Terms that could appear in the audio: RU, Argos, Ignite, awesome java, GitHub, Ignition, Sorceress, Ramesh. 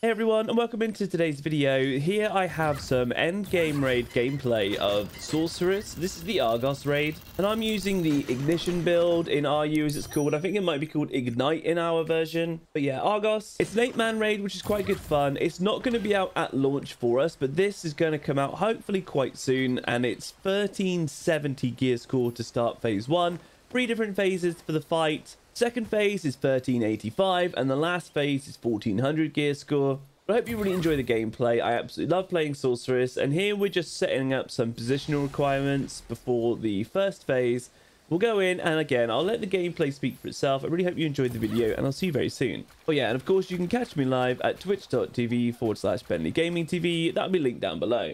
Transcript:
Hey everyone, and welcome into today's video. Here I have some end game raid gameplay of Sorceress. This is the Argos raid, and I'm using the Ignition build in RU as it's called. I think it might be called Ignite in our version. But yeah, Argos. It's an 8-man raid, which is quite good fun. It's not going to be out at launch for us, but this is going to come out hopefully quite soon. And it's 1370 gear score to start phase 1. 3 different phases for the fight. Second phase is 1385 and the last phase is 1400 gear score. But I hope you really enjoy the gameplay. I absolutely love playing Sorceress, and here we're just setting up some positional requirements before the first phase. We'll go in, and again, I'll let the gameplay speak for itself. I really hope you enjoyed the video, and I'll see you very soon. Oh yeah, and of course you can catch me live at twitch.tv/BenLee Gaming TV. That'll be linked down below.